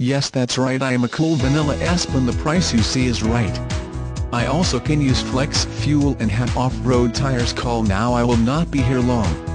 Yes, that's right, I am a cool vanilla Aspen. The price you see is right. I also can use flex fuel and have off-road tires. Call now, I will not be here long.